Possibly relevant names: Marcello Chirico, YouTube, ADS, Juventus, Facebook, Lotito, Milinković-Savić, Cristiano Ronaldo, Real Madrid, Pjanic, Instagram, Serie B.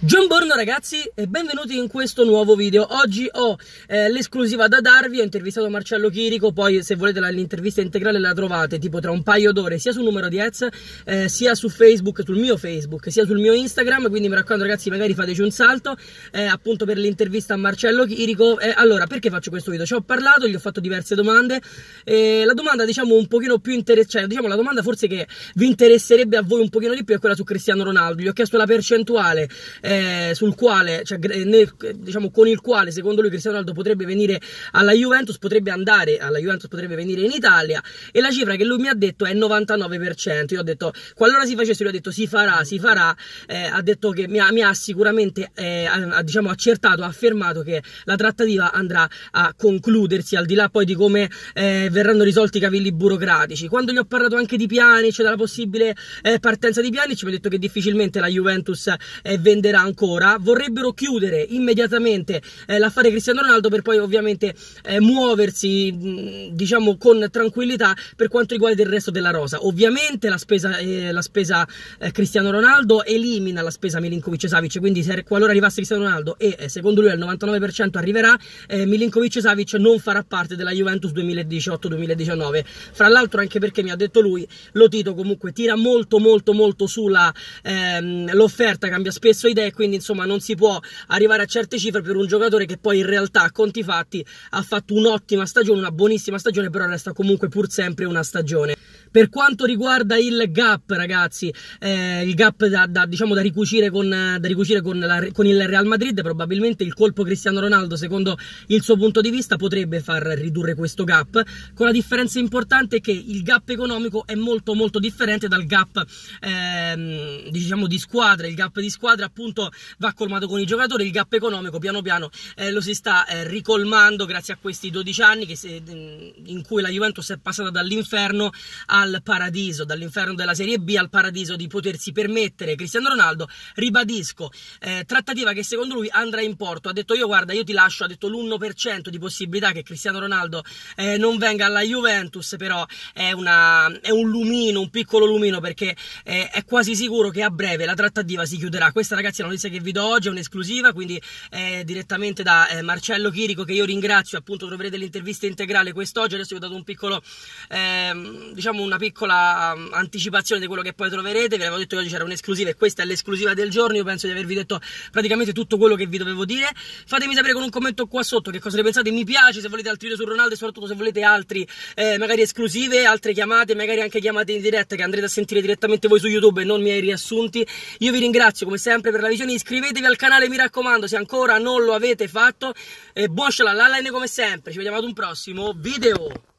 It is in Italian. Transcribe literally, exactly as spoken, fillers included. Buongiorno ragazzi e benvenuti in questo nuovo video. Oggi ho eh, l'esclusiva da darvi. Ho intervistato Marcello Chirico, poi se volete l'intervista integrale la trovate tipo tra un paio d'ore sia sul numero A D S, eh, sia su Facebook, sul mio Facebook, sia sul mio Instagram, quindi mi raccomando ragazzi, magari fateci un salto eh, appunto per l'intervista a Marcello Chirico. eh, Allora, perché faccio questo video? Ci ho parlato, gli ho fatto diverse domande. eh, La domanda diciamo un pochino più interessante, cioè, diciamo la domanda forse che vi interesserebbe a voi un pochino di più è quella su Cristiano Ronaldo. Gli ho chiesto la percentuale Eh, sul quale, cioè, nel, diciamo, con il quale secondo lui Cristiano Ronaldo potrebbe venire alla Juventus, potrebbe andare alla Juventus, potrebbe venire in Italia, e la cifra che lui mi ha detto è il novantanove per cento. Io ho detto, qualora si facesse, lui ha detto si farà, si farà. Eh, ha detto che mi ha, mi ha sicuramente eh, ha, diciamo, accertato, ha affermato che la trattativa andrà a concludersi, al di là poi di come eh, verranno risolti i cavilli burocratici. Quando gli ho parlato anche di Pjanic, cioè della possibile eh, partenza di Pjanic, mi ha detto che difficilmente la Juventus eh, venderà ancora, vorrebbero chiudere immediatamente eh, l'affare Cristiano Ronaldo per poi ovviamente eh, muoversi mh, diciamo con tranquillità per quanto riguarda il resto della rosa. Ovviamente la spesa, eh, la spesa eh, Cristiano Ronaldo elimina la spesa Milinković-Savić, quindi se, qualora arrivasse Cristiano Ronaldo, e eh, secondo lui al novantanove per cento arriverà, eh, Milinković-Savić non farà parte della Juventus duemiladiciotto duemiladiciannove, fra l'altro anche perché mi ha detto lui, Lotito comunque tira molto molto molto sulla ehm, l'offerta, cambia spesso idea, e quindi insomma non si può arrivare a certe cifre per un giocatore che poi in realtà a conti fatti ha fatto un'ottima stagione, una buonissima stagione, però resta comunque pur sempre una stagione. Per quanto riguarda il gap ragazzi, eh, il gap da, da, diciamo, da ricucire, con, da ricucire con, la, con il Real Madrid, probabilmente il colpo Cristiano Ronaldo secondo il suo punto di vista potrebbe far ridurre questo gap, con la differenza importante che il gap economico è molto molto differente dal gap eh, diciamo di squadra. Il gap di squadra appunto va colmato con i giocatori, il gap economico piano piano eh, lo si sta eh, ricolmando grazie a questi dodici anni che se, in cui la Juventus è passata dall'inferno a al paradiso, dall'inferno della Serie B al paradiso di potersi permettere Cristiano Ronaldo. Ribadisco, eh, trattativa che secondo lui andrà in porto. Ha detto io guarda, io ti lascio, ha detto l'uno per cento di possibilità che Cristiano Ronaldo eh, non venga alla Juventus, però è, una, è un lumino, un piccolo lumino, perché eh, è quasi sicuro che a breve la trattativa si chiuderà. Questa ragazzi è la notizia che vi do oggi, è un'esclusiva, quindi eh, direttamente da eh, Marcello Chirico, che io ringrazio, appunto troverete l'intervista integrale quest'oggi. Adesso vi ho dato un piccolo eh, diciamo un una piccola anticipazione di quello che poi troverete. Vi avevo detto che oggi c'era un'esclusiva e questa è l'esclusiva del giorno. Io penso di avervi detto praticamente tutto quello che vi dovevo dire. Fatemi sapere con un commento qua sotto che cosa ne pensate, mi piace, se volete altri video su Ronaldo e soprattutto se volete altri eh, magari esclusive, altre chiamate, magari anche chiamate in diretta che andrete a sentire direttamente voi su YouTube e non miei riassunti. Io vi ringrazio come sempre per la visione, iscrivetevi al canale mi raccomando se ancora non lo avete fatto, e buon shalala come sempre, ci vediamo ad un prossimo video.